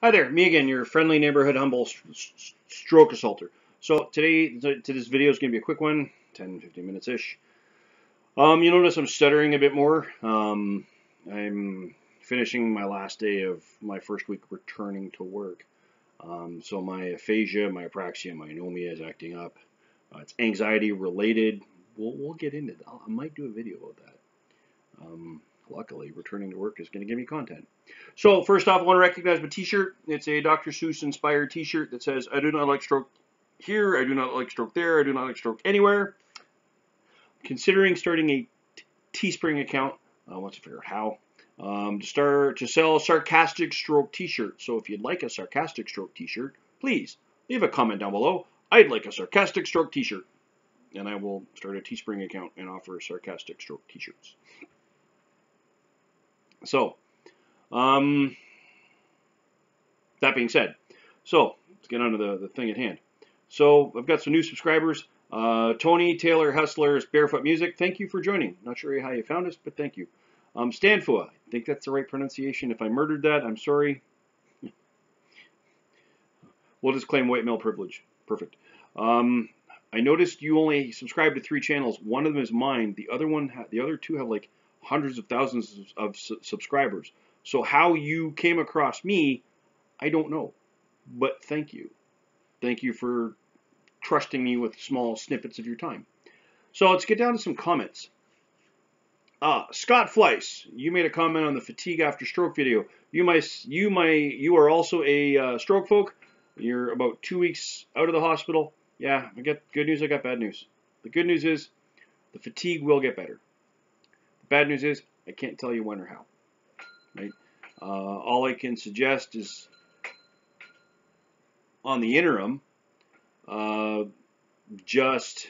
Hi there, me again, your friendly neighborhood humble stroke assaulter. So today's video is going to be a quick one, 10-15 minutes-ish. You notice I'm stuttering a bit more. I'm finishing my last day of my first week returning to work. So my aphasia, my apraxia, my anomia is acting up. It's anxiety related. We'll get into that. I might do a video about that. Luckily, returning to work is going to give me content. So first off, I want to recognize my t-shirt. It's a Dr. Seuss inspired t-shirt that says, I do not like stroke here, I do not like stroke there, I do not like stroke anywhere. Considering starting a Teespring account, I want to figure out how, to sell sarcastic stroke t-shirts. So if you'd like a sarcastic stroke t-shirt, please leave a comment down below. I'd like a sarcastic stroke t-shirt. And I will start a Teespring account and offer sarcastic stroke t-shirts. So, that being said, so let's get on to the thing at hand. So I've got some new subscribers. Tony Taylor Hessler's Barefoot Music. Thank you for joining. Not sure how you found us, but thank you. Stan Fua. I think that's the right pronunciation. If I murdered that, I'm sorry. We'll just claim white male privilege. Perfect. I noticed you only subscribe to 3 channels. One of them is mine. The other one, the other 2 have like hundreds of thousands of subscribers. So how you came across me, I don't know. But thank you. Thank you for trusting me with small snippets of your time. So let's get down to some comments. Scott Fleiss, you made a comment on the fatigue after stroke video. You are also a stroke folk. You're about 2 weeks out of the hospital. Yeah, I got good news, I got bad news. The good news is the fatigue will get better. The bad news is I can't tell you when or how. Right? All I can suggest is on the interim, just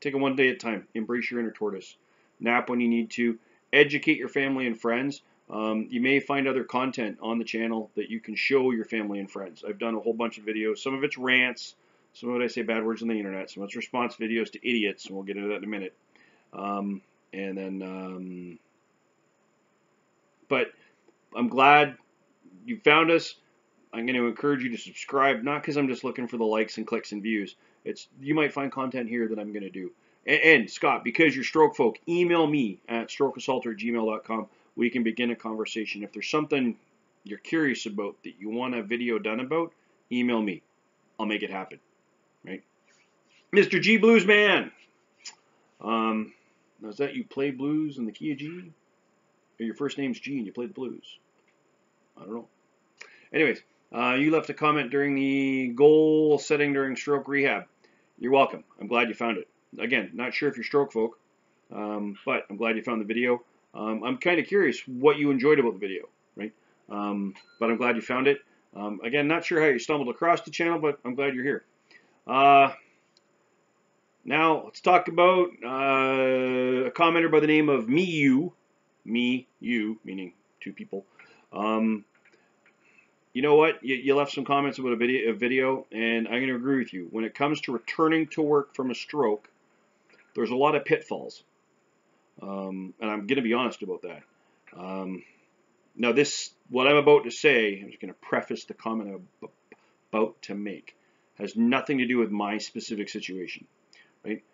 take it one day at a time. Embrace your inner tortoise. Nap when you need to. Educate your family and friends. You may find other content on the channel that you can show your family and friends. I've done a whole bunch of videos. Some of it's rants. Some of it I say bad words on the internet. Some of it's response videos to idiots, and we'll get into that in a minute. And then, but I'm glad you found us. I'm going to encourage you to subscribe, not because I'm just looking for the likes and clicks and views. It's you might find content here that I'm going to do. And Scott, because you're stroke folk, email me at strokeassaulter@gmail.com. We can begin a conversation. If there's something you're curious about that you want a video done about, email me. I'll make it happen. Right? Mr. G Blues Man. Now is that you play blues in the key of G? Or your first name's G and you play the blues? I don't know. Anyways, you left a comment during the goal setting during stroke rehab. You're welcome. I'm glad you found it. Again, not sure if you're stroke folk, but I'm glad you found the video. I'm kind of curious what you enjoyed about the video, right? But I'm glad you found it. Again, not sure how you stumbled across the channel, but I'm glad you're here. Now, let's talk about a commenter by the name of Me You, meaning 2 people. You know what? You left some comments about a video, and I'm going to agree with you. When it comes to returning to work from a stroke, there's a lot of pitfalls. And I'm going to be honest about that. Now, what I'm about to say, I'm just going to preface the comment I'm about to make, has nothing to do with my specific situation, right?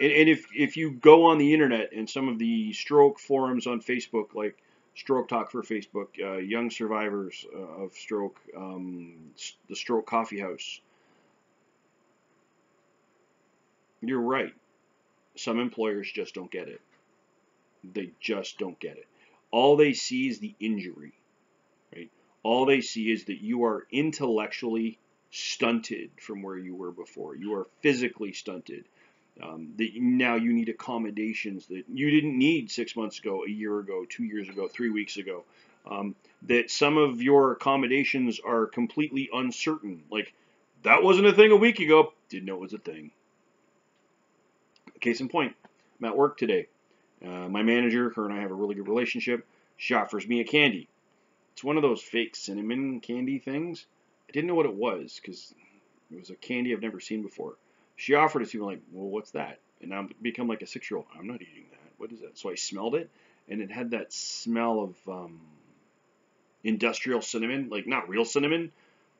And if you go on the internet and some of the stroke forums on Facebook, like Stroke Talk for Facebook, Young Survivors of Stroke, the Stroke Coffee House, you're right. Some employers just don't get it. They just don't get it. All they see is the injury, right? All they see is that you are intellectually stunted from where you were before. You are physically stunted. That now you need accommodations that you didn't need 6 months ago, a year ago, 2 years ago, 3 weeks ago. That some of your accommodations are completely uncertain. Like, that wasn't a thing a week ago. Didn't know it was a thing. Case in point, I'm at work today. My manager, her and I have a really good relationship. She offers me a candy. It's one of those fake cinnamon candy things. I didn't know what it was because it was a candy I've never seen before. She offered it to me, like, well, what's that? And I've become like a 6-year-old. I'm not eating that. What is that? So I smelled it, and it had that smell of industrial cinnamon, like not real cinnamon.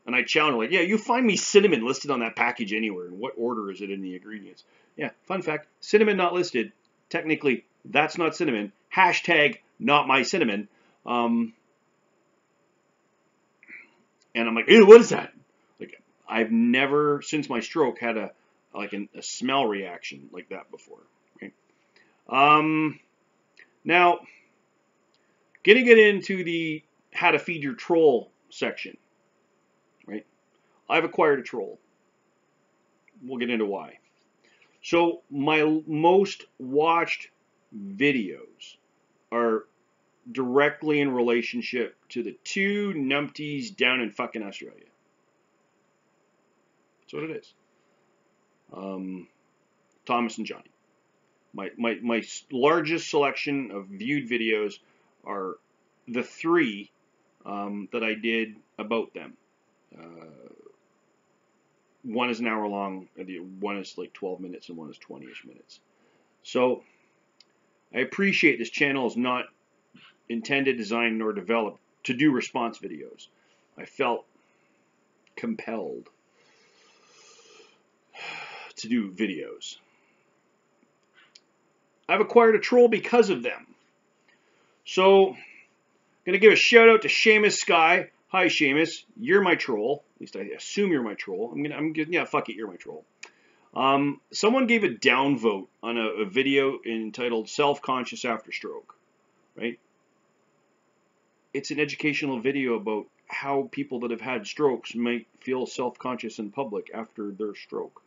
And I challenge her, like, yeah, you find me cinnamon listed on that package anywhere. And what order is it in the ingredients? Yeah, fun fact, cinnamon not listed. Technically, that's not cinnamon. Hashtag not my cinnamon. And I'm like, ew, what is that? Like, I've never, since my stroke, had a smell reaction like that before. Okay. Now, getting it into the how to feed your troll section. Right? I've acquired a troll. We'll get into why. So my most watched videos are directly in relationship to the two numpties down in fucking Australia. That's what it is. Thomas and Johnny. My largest selection of viewed videos are the three that I did about them. One is an hour long, one is like 12 minutes, and one is 20-ish minutes. So I appreciate this channel is not intended, designed, nor developed to do response videos. I felt compelled to do videos. I've acquired a troll because of them. So I'm going to give a shout out to Seamus Sky. Hi, Seamus. You're my troll. At least I assume you're my troll. Yeah, fuck it. You're my troll. Someone gave a downvote on a video entitled Self-Conscious After Stroke, right? It's an educational video about how people that have had strokes might feel self-conscious in public after their stroke.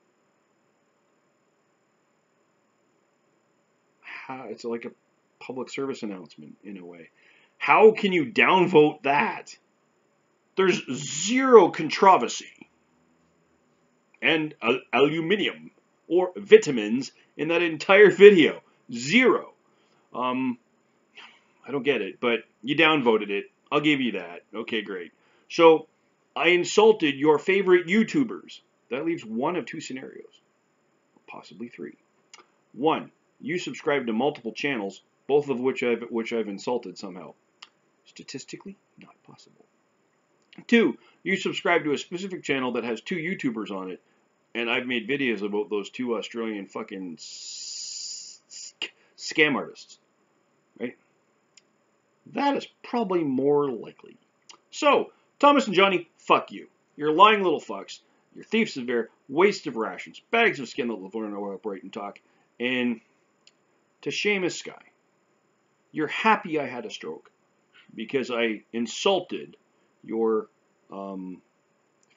It's like a public service announcement in a way. How can you downvote that? There's zero controversy and aluminium or vitamins in that entire video. Zero. I don't get it, but you downvoted it. I'll give you that. Okay, great. So I insulted your favorite YouTubers. That leaves one of two scenarios, possibly three. One, you subscribe to multiple channels, both of which I've insulted somehow. Statistically, not possible. Two, you subscribe to a specific channel that has two YouTubers on it, and I've made videos about those two Australian fucking scam artists, right? That is probably more likely. So, Thomas and Johnny, fuck you. You're lying little fucks. You're thieves of air, waste of rations, bags of skin that will burn and oil bright and talk. And to Seamus Sky, you're happy I had a stroke because I insulted your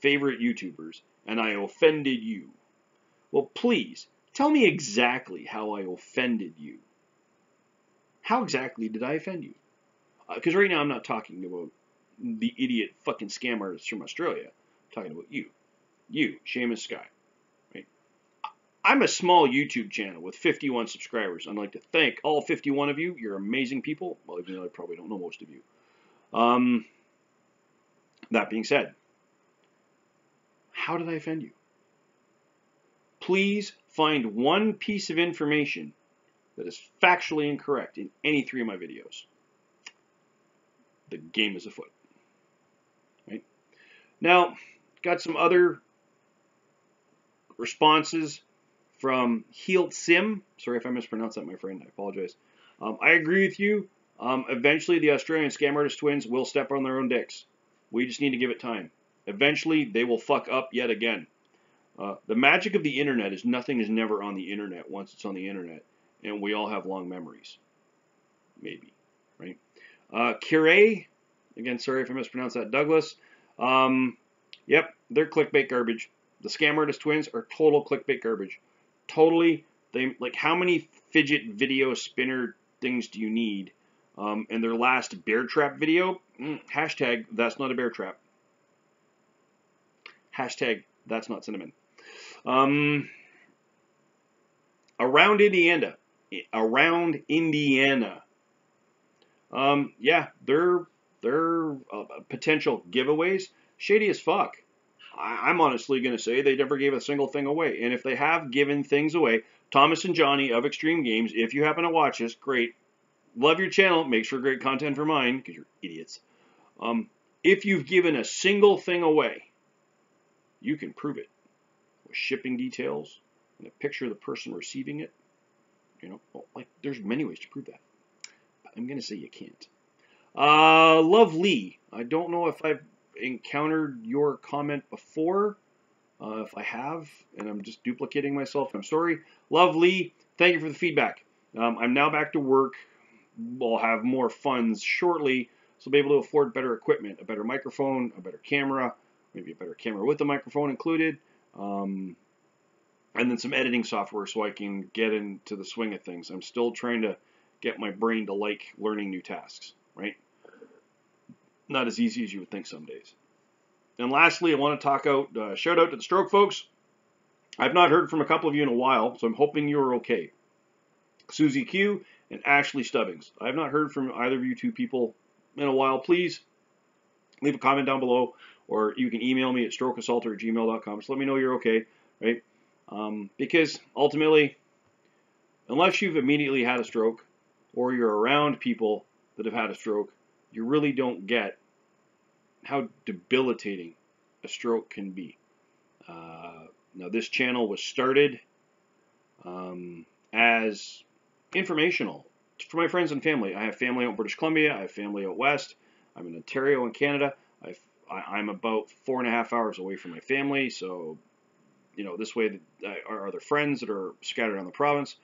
favorite YouTubers, and I offended you. Well, please, tell me exactly how I offended you. How exactly did I offend you? Because right now I'm not talking about the idiot fucking scam artists from Australia. I'm talking about you. You, Seamus Sky. Right? I'm a small YouTube channel with 51 subscribers. I'd like to thank all 51 of you. You're amazing people. Well, even though I probably don't know most of you. That being said, how did I offend you? Please find one piece of information that is factually incorrect in any three of my videos. The game is afoot. Right? Now, got some other responses from Heal Sim. Sorry if I mispronounced that, my friend. I apologize. I agree with you. Eventually, the Australian scam artist twins will step on their own dicks. We just need to give it time. Eventually, they will fuck up yet again. The magic of the internet is nothing is never on the internet once it's on the internet. And we all have long memories. Maybe. Right? Cure, again, sorry if I mispronounced that, Douglas. Yep, they're clickbait garbage. The scam artist twins are total clickbait garbage. Totally. Like, how many fidget video spinner things do you need? And their last bear trap video, hashtag, that's not a bear trap. Hashtag, that's not cinnamon. Around Indiana. Yeah, they're potential giveaways. Shady as fuck. I'm honestly going to say they never gave a single thing away. And if they have given things away, Thomas and Johnny of Extreme Games, if you happen to watch this, great. Love your channel. Makes for great content for mine, because you're idiots. If you've given a single thing away, you can prove it with shipping details and a picture of the person receiving it. You know, well, like there's many ways to prove that. But I'm going to say you can't. Lovely. I don't know if I've encountered your comment before. If I have, and I'm just duplicating myself, I'm sorry. Lovely. Thank you for the feedback. I'm now back to work. I'll have more funds shortly, so I'll be able to afford better equipment, a better microphone, a better camera, maybe a better camera with a microphone included, and then some editing software so I can get into the swing of things. I'm still trying to get my brain to like learning new tasks, right? Not as easy as you would think some days. And lastly, I want to shout out to the stroke folks. I've not heard from a couple of you in a while, so I'm hoping you're okay. Susie Q and Ashley Stubbings. I've not heard from either of you two people in a while. Please leave a comment down below, or you can email me at strokeassaulter@gmail.com. Just let me know you're okay, right? Because ultimately, unless you've immediately had a stroke or you're around people that have had a stroke, you really don't get how debilitating a stroke can be. Now, this channel was started as informational for my friends and family. I have family out in British Columbia. I have family out west. I'm in Ontario in Canada. I'm about 4.5 hours away from my family, so you know, this way our other friends that are scattered around the province,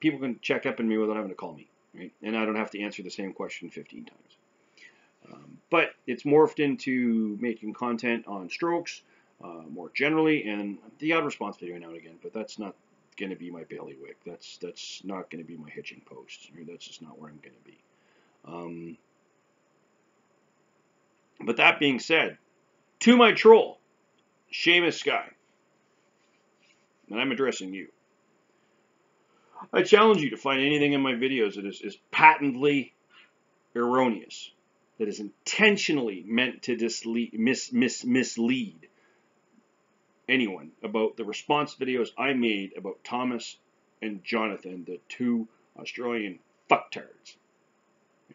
people can check up on me without having to call me, right? And I don't have to answer the same question 15 times. But it's morphed into making content on strokes more generally, and the odd response video now and again, but that's not going to be my bailiwick. That's not going to be my hitching post. That's just not where I'm going to be. But that being said, to my troll, Seamus Sky, and I'm addressing you. I challenge you to find anything in my videos that is patently erroneous, that is intentionally meant to mislead anyone about the response videos I made about Thomas and Jonathan, the two Australian fucktards.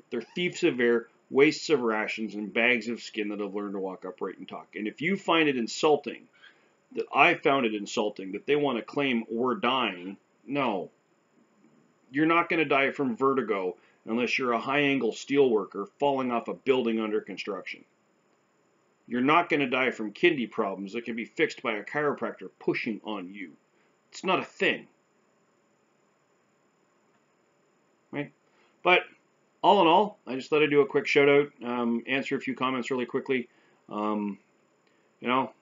They're thieves of air, wastes of rations, and bags of skin that have learned to walk upright and talk. And if you find it insulting, that I found it insulting, that they want to claim we're dying, no. You're not going to die from vertigo unless you're a high-angle steel worker falling off a building under construction. You're not going to die from kidney problems that can be fixed by a chiropractor pushing on you. It's not a thing. Right? But all in all, I just thought I'd do a quick shout out, answer a few comments really quickly. You know,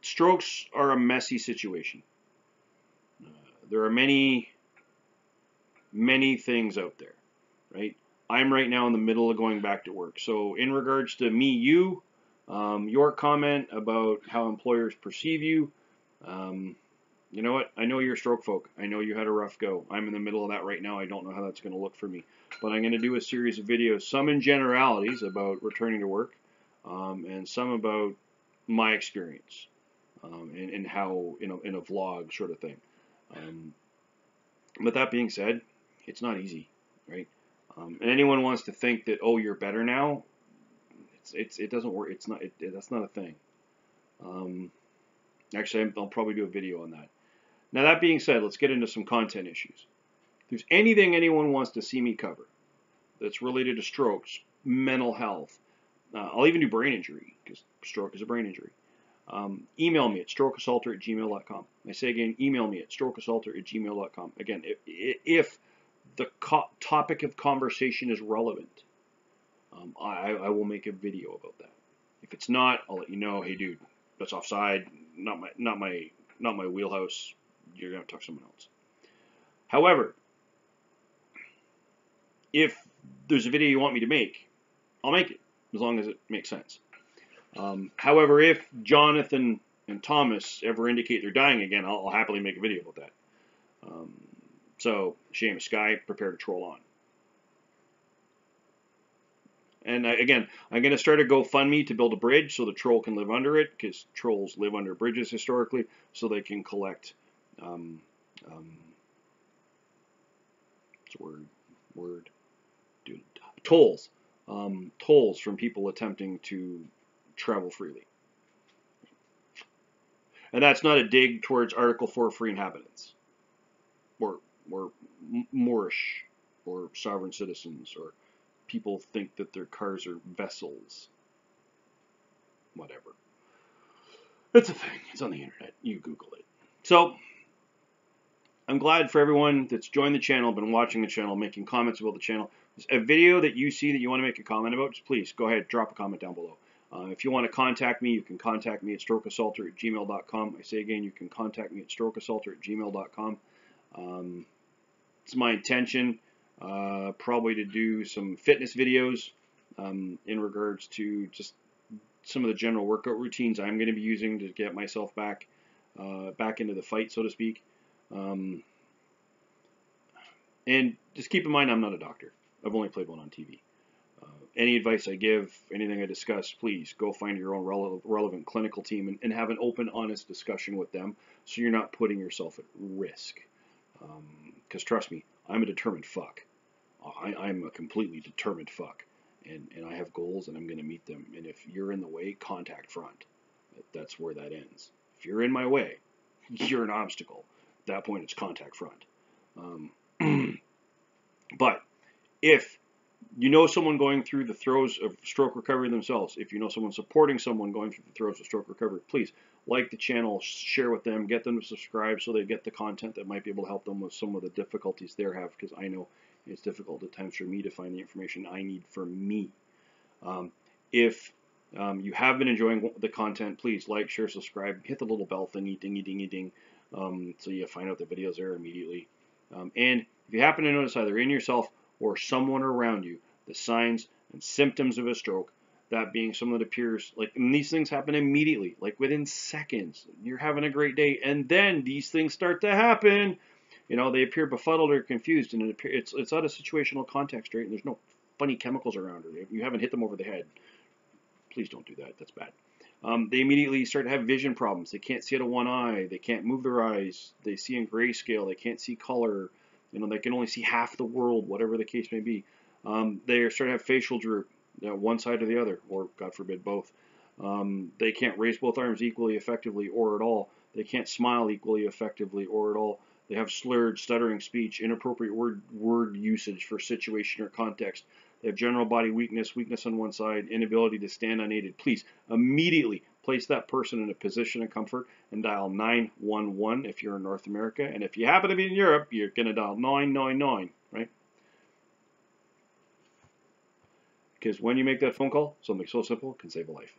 strokes are a messy situation. There are many things out there, right? I'm right now in the middle of going back to work. So in regards to me, you, your comment about how employers perceive you, you know what? I know you're stroke folk. I know you had a rough go. I'm in the middle of that right now. I don't know how that's going to look for me, but I'm going to do a series of videos, some in generalities about returning to work, and some about my experience, and how in a vlog sort of thing. But that being said, it's not easy, right? And anyone wants to think that, oh, you're better now, it doesn't work. It's not. That's not a thing. Actually, I'll probably do a video on that. Now, that being said, let's get into some content issues. If there's anything anyone wants to see me cover that's related to strokes, mental health, I'll even do brain injury, because stroke is a brain injury. Email me at strokeassaulter@gmail.com. I say again, email me at strokeassaulter@gmail.com. Again, if the topic of conversation is relevant, I will make a video about that. If it's not, I'll let you know. Hey, dude, that's offside. Not my wheelhouse. You're gonna talk to someone else. However, if there's a video you want me to make, I'll make it as long as it makes sense. However, if Jonathan and Thomas ever indicate they're dying again, I'll happily make a video about that. So, Seamus Sky, prepare to troll on. And again, I'm going to start a GoFundMe to build a bridge so the troll can live under it, because trolls live under bridges historically, so they can collect, tolls. tolls from people attempting to travel freely. And that's not a dig towards Article 4 free inhabitants, or Moorish, or sovereign citizens, or people think that their cars are vessels. Whatever. It's a thing. It's on the internet. You Google it. So, I'm glad for everyone that's joined the channel, been watching the channel, making comments about the channel. If there's a video that you see that you want to make a comment about, just please go ahead, drop a comment down below. If you want to contact me, you can contact me at strokeassaulter@gmail.com. I say again, you can contact me at strokeassaulter@gmail.com. It's my intention probably to do some fitness videos in regards to just some of the general workout routines I'm going to be using to get myself back back into the fight, so to speak. And just keep in mind, I'm not a doctor. I've only played one on TV. Any advice I give, anything I discuss, please go find your own relevant clinical team and have an open, honest discussion with them so you're not putting yourself at risk. Because trust me, I'm a determined fuck. I'm a completely determined fuck. And I have goals and I'm going to meet them. And if you're in the way, contact front. That's where that ends. If you're in my way, you're an obstacle. At that point, it's contact front. But if you know someone going through the throes of stroke recovery themselves, if you know someone supporting someone going through the throes of stroke recovery, please like the channel, share with them, get them to subscribe so they get the content that might be able to help them with some of the difficulties they have, because I know it's difficult at times for me to find the information I need for me. If you have been enjoying the content, please like, share, subscribe, hit the little bell thingy, dingy, dingy, ding, so you find out the videos there immediately. And if you happen to notice either in yourself or someone around you the signs and symptoms of a stroke, that being something that appears, like, and these things happen immediately, like within seconds, you're having a great day, and then these things start to happen. You know, they appear befuddled or confused, and it's out of situational context, right? And there's no funny chemicals around, or you haven't hit them over the head. Please don't do that. That's bad. They immediately start to have vision problems. They can't see out of one eye. They can't move their eyes. They see in grayscale. They can't see color. You know, they can only see half the world, whatever the case may be. They start to have facial droop, one side or the other, or God forbid, both. They can't raise both arms equally effectively or at all. They can't smile equally effectively or at all. They have slurred, stuttering speech, inappropriate word usage for situation or context. They have general body weakness, weakness on one side, inability to stand unaided. Please immediately place that person in a position of comfort and dial 911 if you're in North America. And if you happen to be in Europe, you're going to dial 999, right? Because when you make that phone call, something so simple can save a life.